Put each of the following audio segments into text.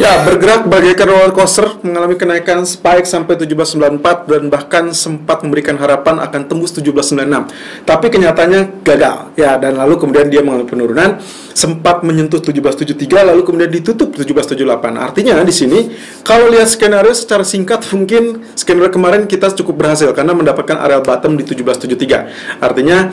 Ya, bergerak bagaikan roller coaster, mengalami kenaikan spike sampai 1794 dan bahkan sempat memberikan harapan akan tembus 1796. Tapi kenyataannya gagal. Ya, dan lalu kemudian dia mengalami penurunan, sempat menyentuh 1773 lalu kemudian ditutup 1778. Artinya di sini kalau lihat skenario secara singkat, mungkin skenario kemarin kita cukup berhasil karena mendapatkan area bottom di 1773. Artinya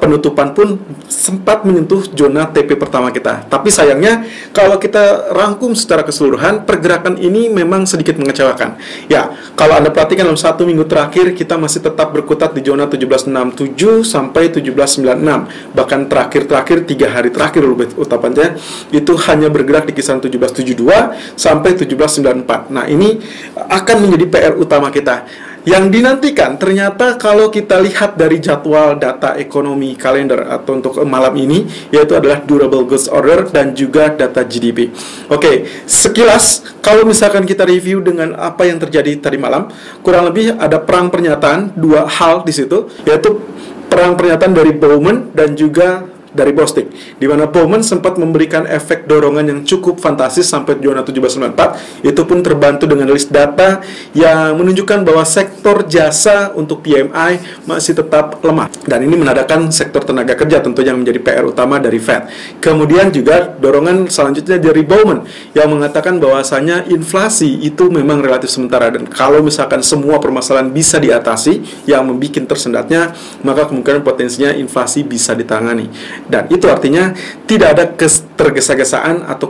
penutupan pun sempat menyentuh zona TP pertama kita. Tapi sayangnya kalau kita rangkum secara keseluruhan, pergerakan ini memang sedikit mengecewakan. Ya, kalau Anda perhatikan dalam satu minggu terakhir, kita masih tetap berkutat di zona 1767 sampai 1796. Bahkan terakhir-terakhir, 3 hari terakhir lebih utamanya, itu hanya bergerak di kisaran 1772 sampai 1794. Nah, ini akan menjadi PR utama kita. Yang dinantikan ternyata kalau kita lihat dari jadwal data ekonomi kalender atau untuk malam ini, yaitu adalah Durable Goods Order dan juga data GDP. Oke, sekilas kalau misalkan kita review dengan apa yang terjadi tadi malam, kurang lebih ada perang pernyataan, dua hal di situ, yaitu perang pernyataan dari Bowman dan juga dari Bostic, di mana Bowman sempat memberikan efek dorongan yang cukup fantastis sampai zona 1794, itu pun terbantu dengan list data yang menunjukkan bahwa sektor jasa untuk PMI masih tetap lemah, dan ini menandakan sektor tenaga kerja tentunya yang menjadi PR utama dari Fed. Kemudian juga dorongan selanjutnya dari Bowman yang mengatakan bahwasanya inflasi itu memang relatif sementara, dan kalau misalkan semua permasalahan bisa diatasi yang membuat tersendatnya, maka kemungkinan potensinya inflasi bisa ditangani. Dan itu artinya tidak ada tergesa-gesaan atau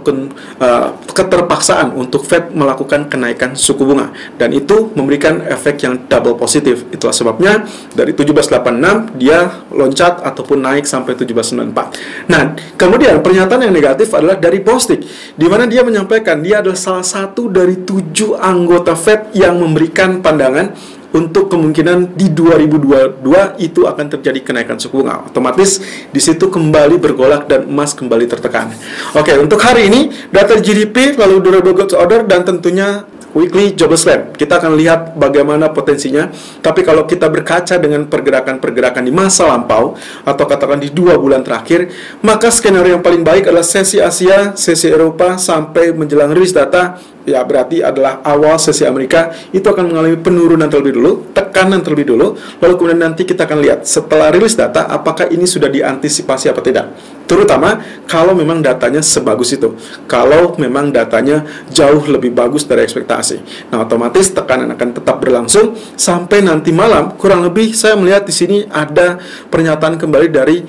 keterpaksaan untuk Fed melakukan kenaikan suku bunga. Dan itu memberikan efek yang double positif. Itulah sebabnya dari 1786 dia loncat ataupun naik sampai 1794. Nah, kemudian pernyataan yang negatif adalah dari Bostic, di mana dia menyampaikan dia adalah salah satu dari 7 anggota Fed yang memberikan pandangan untuk kemungkinan di 2022 itu akan terjadi kenaikan suku bunga. Otomatis di situ kembali bergolak dan emas kembali tertekan. Oke, untuk hari ini data GDP, lalu Durable Goods Order, dan tentunya weekly jobless claim. Kita akan lihat bagaimana potensinya. Tapi kalau kita berkaca dengan pergerakan-pergerakan di masa lampau, atau katakan di 2 bulan terakhir, maka skenario yang paling baik adalah sesi Asia, sesi Eropa, sampai menjelang rilis data. Ya, berarti adalah awal sesi Amerika itu akan mengalami penurunan terlebih dulu, tekanan terlebih dulu, lalu kemudian nanti kita akan lihat setelah rilis data apakah ini sudah diantisipasi apa tidak. Terutama kalau memang datanya sebagus itu, kalau memang datanya jauh lebih bagus dari ekspektasi. Nah, otomatis tekanan akan tetap berlangsung sampai nanti malam. Kurang lebih saya melihat di sini ada pernyataan kembali dari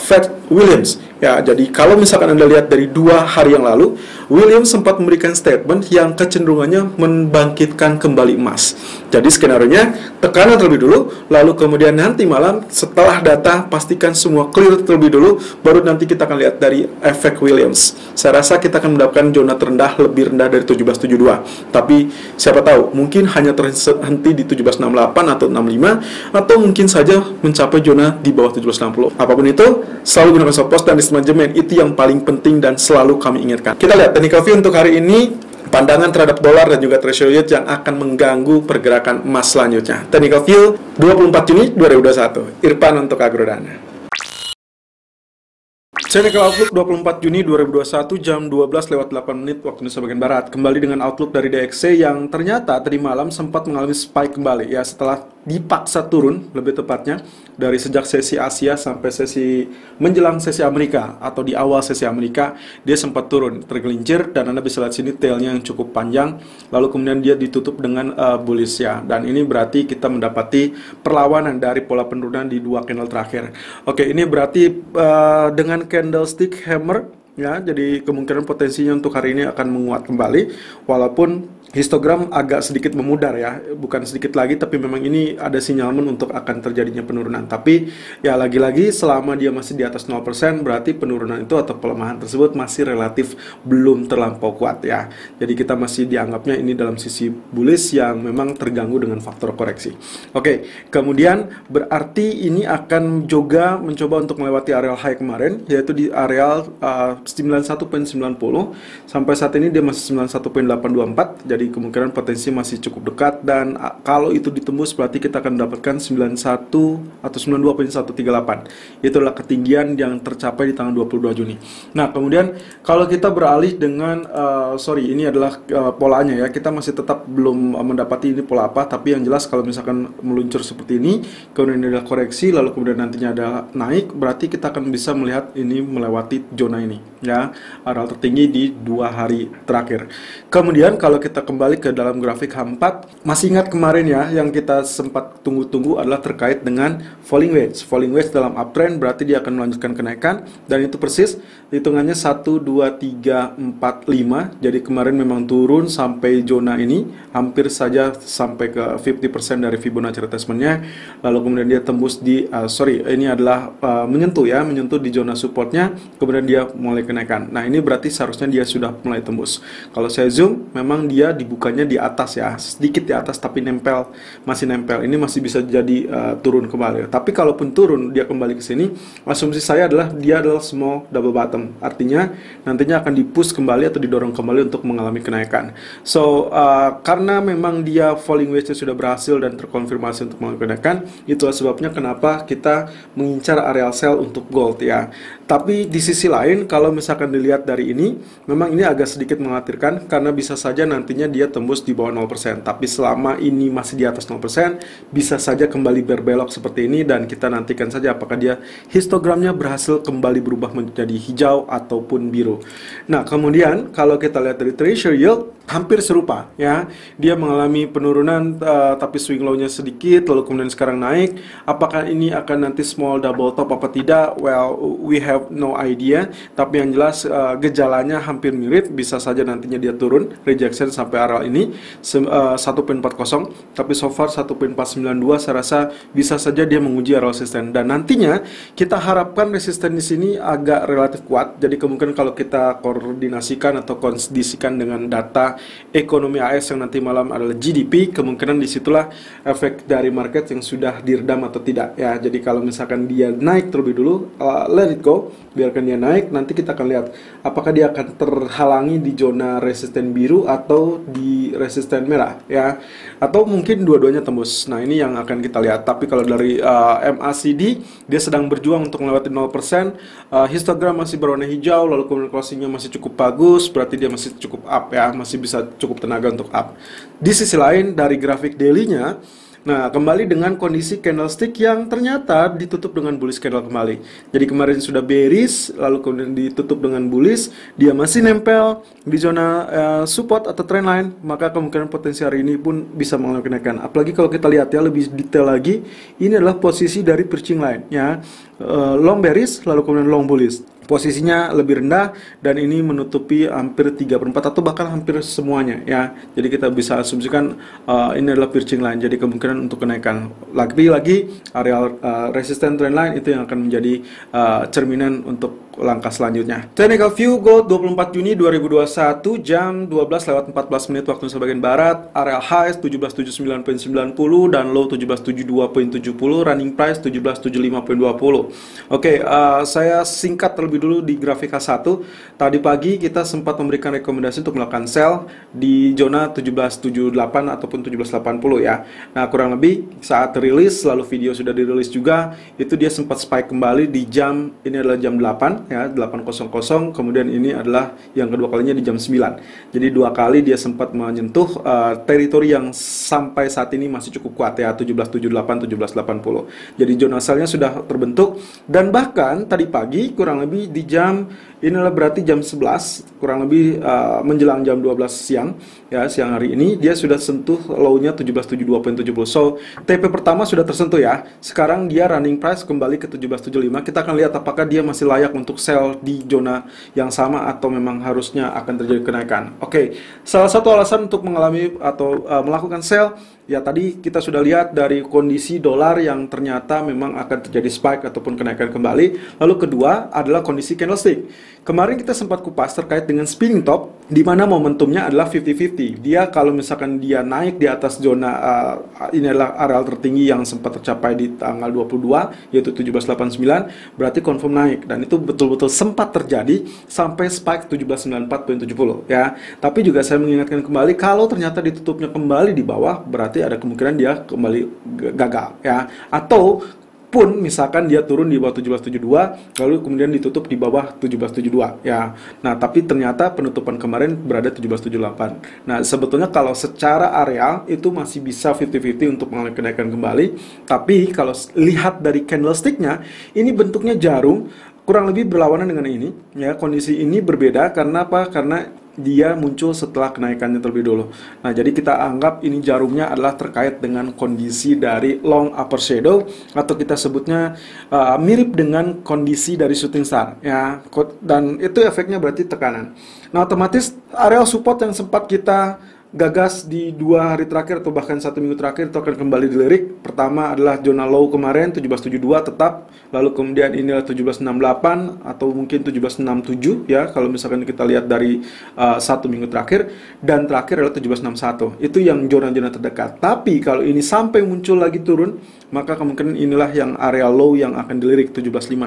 Fed Williams. Ya, jadi kalau misalkan Anda lihat dari 2 hari yang lalu, Williams sempat memberikan statement yang kecenderungannya membangkitkan kembali emas. Jadi skenarionya tekanan terlebih dulu, lalu kemudian nanti malam setelah data pastikan semua clear terlebih dulu, baru nanti kita akan lihat dari efek Williams. Saya rasa kita akan mendapatkan zona terendah lebih rendah dari 1772. Tapi siapa tahu, mungkin hanya terhenti di 1768 atau 65, atau mungkin saja mencapai zona di bawah 1760. Apapun itu, selalu gunakan stop loss dan risk management, itu yang paling penting dan selalu kami ingatkan. Kita lihat technical view untuk hari ini, pandangan terhadap dolar dan juga treasury yield yang akan mengganggu pergerakan emas selanjutnya. Technical view 24 Juni 2021. Irfan untuk Agrodana. Technical Outlook 24 Juni 2021 jam 12:08 waktu Indonesia bagian Barat. Kembali dengan Outlook dari DXC yang ternyata tadi malam sempat mengalami spike kembali. Ya, setelah dipaksa turun, lebih tepatnya, dari sejak sesi Asia sampai sesi menjelang sesi Amerika, atau di awal sesi Amerika, dia sempat turun, tergelincir, dan Anda bisa lihat sini tailnya yang cukup panjang, lalu kemudian dia ditutup dengan bullish ya. Dan ini berarti kita mendapati perlawanan dari pola penurunan di 2 candle terakhir. Oke, ini berarti dengan candlestick hammer ya, jadi kemungkinan potensinya untuk hari ini akan menguat kembali, walaupun histogram agak sedikit memudar ya, bukan sedikit lagi, tapi memang ini ada sinyalmen untuk akan terjadinya penurunan. Tapi ya lagi-lagi selama dia masih di atas 0%, berarti penurunan itu atau pelemahan tersebut masih relatif belum terlampau kuat ya. Jadi kita masih dianggapnya ini dalam sisi bullish yang memang terganggu dengan faktor koreksi. Oke, kemudian berarti ini akan juga mencoba untuk melewati areal high kemarin, yaitu di areal 91.90 sampai saat ini dia masih 91.824, jadi kemungkinan potensi masih cukup dekat, dan kalau itu ditembus berarti kita akan mendapatkan 91 atau 92.138. Itulah ketinggian yang tercapai di tanggal 22 Juni. Nah, kemudian kalau kita beralih dengan sorry, ini adalah polanya ya. Kita masih tetap belum mendapati ini pola apa, tapi yang jelas kalau misalkan meluncur seperti ini, kemudian ada koreksi, lalu kemudian nantinya ada naik, berarti kita akan bisa melihat ini melewati zona ini ya, aral tertinggi di 2 hari terakhir. Kemudian kalau kita kembali ke dalam grafik H4, masih ingat kemarin ya yang kita sempat tunggu-tunggu adalah terkait dengan falling wedge. Falling wedge dalam uptrend berarti dia akan melanjutkan kenaikan, dan itu persis hitungannya 1, 2, 3, 4, 5. Jadi kemarin memang turun sampai zona ini, hampir saja sampai ke 50% dari Fibonacci retracementnya, lalu kemudian dia tembus di ini adalah menyentuh ya, menyentuh di zona supportnya, kemudian dia mulai kenaikan. Nah, ini berarti seharusnya dia sudah mulai tembus. Kalau saya zoom, memang dia dibukanya di atas ya, sedikit di atas tapi nempel, masih nempel. Ini masih bisa jadi turun kembali. Tapi kalaupun turun dia kembali ke sini, asumsi saya adalah dia adalah small double bottom. Artinya nantinya akan dipush kembali atau didorong kembali untuk mengalami kenaikan. So, karena memang dia falling wedge sudah berhasil dan terkonfirmasi untuk mengalami kenaikan, itulah sebabnya kenapa kita mengincar areal sell untuk gold ya. Tapi di sisi lain, kalau misalkan dilihat dari ini, memang ini agak sedikit mengkhawatirkan karena bisa saja nantinya dia tembus di bawah 0%. Tapi selama ini masih di atas 0%, bisa saja kembali berbelok seperti ini, dan kita nantikan saja apakah dia histogramnya berhasil kembali berubah menjadi hijau ataupun biru. Nah, kemudian kalau kita lihat dari treasury yield, hampir serupa ya. Dia mengalami penurunan tapi swing low-nya sedikit, lalu kemudian sekarang naik. Apakah ini akan nanti small double top apa tidak? Well, we have no idea. Tapi yang jelas gejalanya hampir mirip, bisa saja nantinya dia turun rejection sampai areal ini 1.40, tapi so far 1.492 saya rasa bisa saja dia menguji areal resisten, dan nantinya kita harapkan resisten di sini agak relatif kuat. Jadi kemungkinan kalau kita koordinasikan atau kondisikan dengan data ekonomi AS yang nanti malam adalah GDP, kemungkinan disitulah efek dari market yang sudah diredam atau tidak ya. Jadi kalau misalkan dia naik terlebih dulu, let it go, biarkan dia naik, nanti kita akan lihat apakah dia akan terhalangi di zona resisten biru atau di resisten merah ya, atau mungkin dua-duanya tembus. Nah, ini yang akan kita lihat. Tapi kalau dari MACD, dia sedang berjuang untuk melewati 0%, histogram masih berwarna hijau, lalu kemudian closingnya masih cukup bagus, berarti dia masih cukup up ya, masih bisa cukup tenaga untuk up. Di sisi lain dari grafik daily-nya, nah, kembali dengan kondisi candlestick yang ternyata ditutup dengan bullish candle kembali. Jadi kemarin sudah bearish, lalu kemudian ditutup dengan bullish, dia masih nempel di zona support atau trendline, maka kemungkinan potensi hari ini pun bisa mengalami kenaikan. Apalagi kalau kita lihat ya lebih detail lagi, ini adalah posisi dari perching line ya, long bearish lalu kemudian long bullish. Posisinya lebih rendah, dan ini menutupi hampir 3/4 atau bahkan hampir semuanya ya. Jadi kita bisa asumsikan ini adalah piercing line, jadi kemungkinan untuk kenaikan. Lagi-lagi areal resisten trendline itu yang akan menjadi cerminan untuk langkah selanjutnya. Technical view gold 24 Juni 2021 jam 12:14 waktu Indonesia bagian barat, areal high 1779.90 dan low 1772.70, running price 1775.20. Oke, saya singkat terlebih dulu di grafik H1. Tadi pagi kita sempat memberikan rekomendasi untuk melakukan sell di zona 1778 ataupun 1780 ya. Nah, kurang lebih saat rilis, lalu video sudah dirilis juga, itu dia sempat spike kembali di jam, ini adalah jam 8 ya, 8.00, kemudian ini adalah yang kedua kalinya di jam 9. Jadi dua kali dia sempat menyentuh teritori yang sampai saat ini masih cukup kuat ya, 1778, 1780. Jadi zona sellnya sudah terbentuk, dan bahkan tadi pagi kurang lebih di jam, inilah berarti jam 11, kurang lebih menjelang jam 12 siang ya, siang hari ini dia sudah sentuh low-nya 1772.70. So, TP pertama sudah tersentuh ya. Sekarang dia running price kembali ke 1775. Kita akan lihat apakah dia masih layak untuk sell di zona yang sama atau memang harusnya akan terjadi kenaikan. Oke, salah satu alasan untuk mengalami atau melakukan sell Ya, tadi kita sudah lihat dari kondisi dolar yang ternyata memang akan terjadi spike ataupun kenaikan kembali. Lalu kedua adalah kondisi candlestick. Kemarin kita sempat kupas terkait dengan spinning top, di mana momentumnya adalah 50-50. Dia kalau misalkan dia naik di atas zona, ini adalah areal tertinggi yang sempat tercapai di tanggal 22, yaitu 1789, berarti confirm naik. Dan itu betul-betul sempat terjadi sampai spike 1794.70 ya. Tapi juga saya mengingatkan kembali, kalau ternyata ditutupnya kembali di bawah, berarti ada kemungkinan dia kembali gagal ya, atau pun misalkan dia turun di bawah 1772 lalu kemudian ditutup di bawah 1772 ya. Nah, tapi ternyata penutupan kemarin berada 1778. Nah, sebetulnya kalau secara areal itu masih bisa 50-50 untuk mengalami kenaikan kembali, tapi kalau lihat dari candlesticknya ini bentuknya jarum kurang lebih berlawanan dengan ini ya. Kondisi ini berbeda karena apa? Karena dia muncul setelah kenaikannya terlebih dulu. Nah, jadi kita anggap ini jarumnya adalah terkait dengan kondisi dari long upper shadow, atau kita sebutnya mirip dengan kondisi dari shooting star ya. Dan itu efeknya berarti tekanan. Nah, otomatis areal support yang sempat kita gagas di 2 hari terakhir atau bahkan 1 minggu terakhir itu akan kembali dilirik. Pertama adalah zona low kemarin 1772 tetap, lalu kemudian ini adalah 1768 atau mungkin 1767 ya kalau misalkan kita lihat dari 1 minggu terakhir, dan terakhir adalah 1761. Itu yang zona-zona terdekat. Tapi kalau ini sampai muncul lagi turun, maka kemungkinan inilah yang area low yang akan dilirik 1756,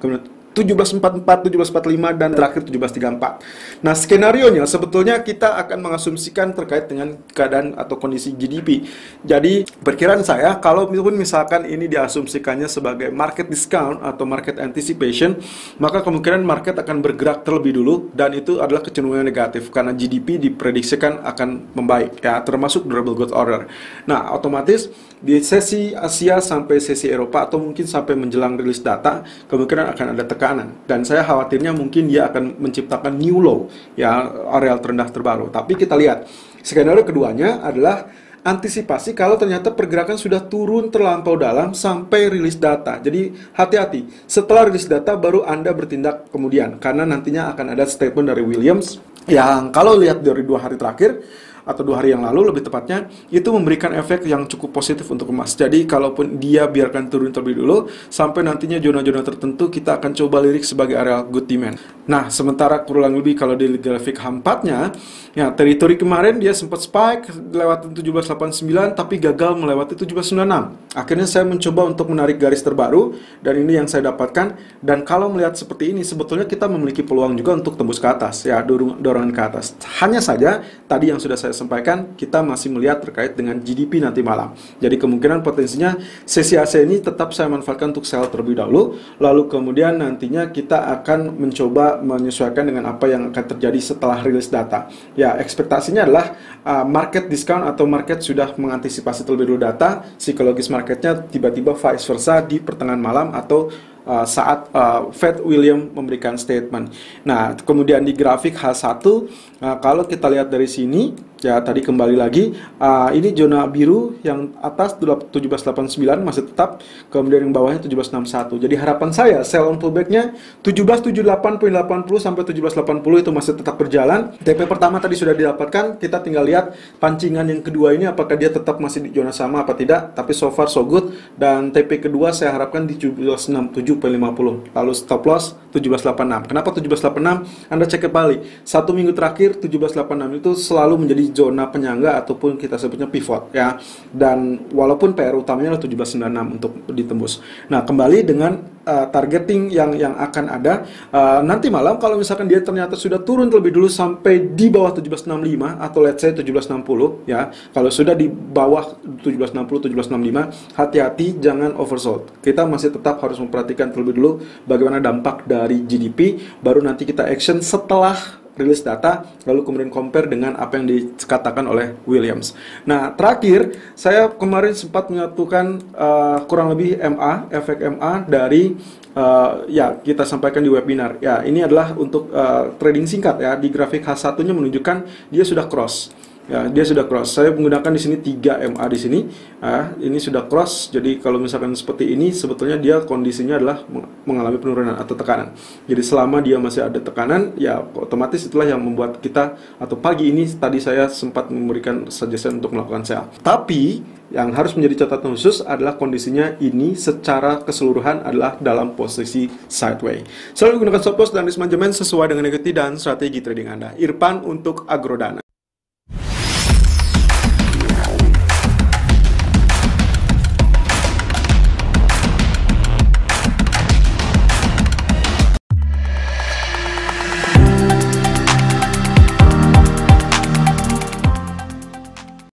kemudian 1744, 1745, dan terakhir 1734. Nah, skenario-nya sebetulnya kita akan mengasumsikan terkait dengan keadaan atau kondisi GDP. Jadi, perkiraan saya, kalau pun misalkan ini diasumsikannya sebagai market discount atau market anticipation, maka kemungkinan market akan bergerak terlebih dulu, dan itu adalah kecenderungan negatif, karena GDP diprediksikan akan membaik, ya, termasuk Durable Goods Order. Nah, otomatis di sesi Asia sampai sesi Eropa, atau mungkin sampai menjelang rilis data, kemungkinan akan ada tekanan. Dan saya khawatirnya mungkin dia akan menciptakan new low ya, areal terendah terbaru. Tapi kita lihat skenario keduanya adalah antisipasi kalau ternyata pergerakan sudah turun terlampau dalam sampai rilis data. Jadi hati-hati, setelah rilis data baru Anda bertindak kemudian, karena nantinya akan ada statement dari Williams yang kalau lihat dari 2 hari terakhir atau 2 hari yang lalu lebih tepatnya, itu memberikan efek yang cukup positif untuk emas. Jadi kalaupun dia biarkan turun terlebih dulu, sampai nantinya zona-zona tertentu kita akan coba lirik sebagai area good demand. Nah, sementara kurang lebih kalau di grafik H4-nya, ya teritori kemarin dia sempat spike lewat 1789 tapi gagal melewati 1796. Akhirnya saya mencoba untuk menarik garis terbaru, dan ini yang saya dapatkan. Dan kalau melihat seperti ini, sebetulnya kita memiliki peluang juga untuk tembus ke atas ya, dorongan ke atas. Hanya saja tadi yang sudah saya sampaikan, kita masih melihat terkait dengan GDP nanti malam. Jadi kemungkinan potensinya sesi AC ini tetap saya manfaatkan untuk sell terlebih dahulu, lalu kemudian nantinya kita akan mencoba menyesuaikan dengan apa yang akan terjadi setelah rilis data. Ya, ekspektasinya adalah market discount atau market sudah mengantisipasi terlebih dahulu data, psikologis marketnya tiba-tiba vice versa di pertengahan malam atau saat Fed Williams memberikan statement. Nah, kemudian di grafik H1, kalau kita lihat dari sini, ya tadi kembali lagi, ini zona biru yang atas 1789 masih tetap, kemudian yang bawahnya 1761. Jadi harapan saya, sell on pullback-nya 1778.80 sampai 1780 itu masih tetap berjalan. TP pertama tadi sudah didapatkan, kita tinggal lihat pancingan yang kedua ini apakah dia tetap masih di zona sama apa tidak, tapi so far so good, dan TP kedua saya harapkan di 1767.50, lalu stop loss 1786. Kenapa 1786? Anda cek kembali, 1 minggu terakhir 1786 itu selalu menjadi zona penyangga ataupun kita sebutnya pivot ya, dan walaupun PR utamanya adalah 1796 untuk ditembus. Nah, kembali dengan targeting yang akan ada nanti malam. Kalau misalkan dia ternyata sudah turun terlebih dulu sampai di bawah 1765 atau let's say 1760 ya, kalau sudah di bawah 1760, 1765, hati-hati jangan oversold. Kita masih tetap harus memperhatikan terlebih dulu bagaimana dampak dari GDP, baru nanti kita action setelah rilis data, lalu kemudian compare dengan apa yang dikatakan oleh Williams. Nah, terakhir, saya kemarin sempat menyatukan kurang lebih MA, efek MA dari ya, kita sampaikan di webinar. Ya, ini adalah untuk trading singkat ya, di grafik H1-nya menunjukkan dia sudah cross. Ya, dia sudah cross. Saya menggunakan di sini 3 MA di sini. Ini sudah cross. Jadi kalau misalkan seperti ini, sebetulnya dia kondisinya adalah mengalami penurunan atau tekanan. Jadi selama dia masih ada tekanan, ya otomatis itulah yang membuat kita atau pagi ini tadi saya sempat memberikan suggestion untuk melakukan sell. Tapi yang harus menjadi catatan khusus adalah kondisinya ini secara keseluruhan adalah dalam posisi sideways. Selalu gunakan stop loss dan risk management sesuai dengan equity dan strategi trading Anda. Irfan untuk Agrodana.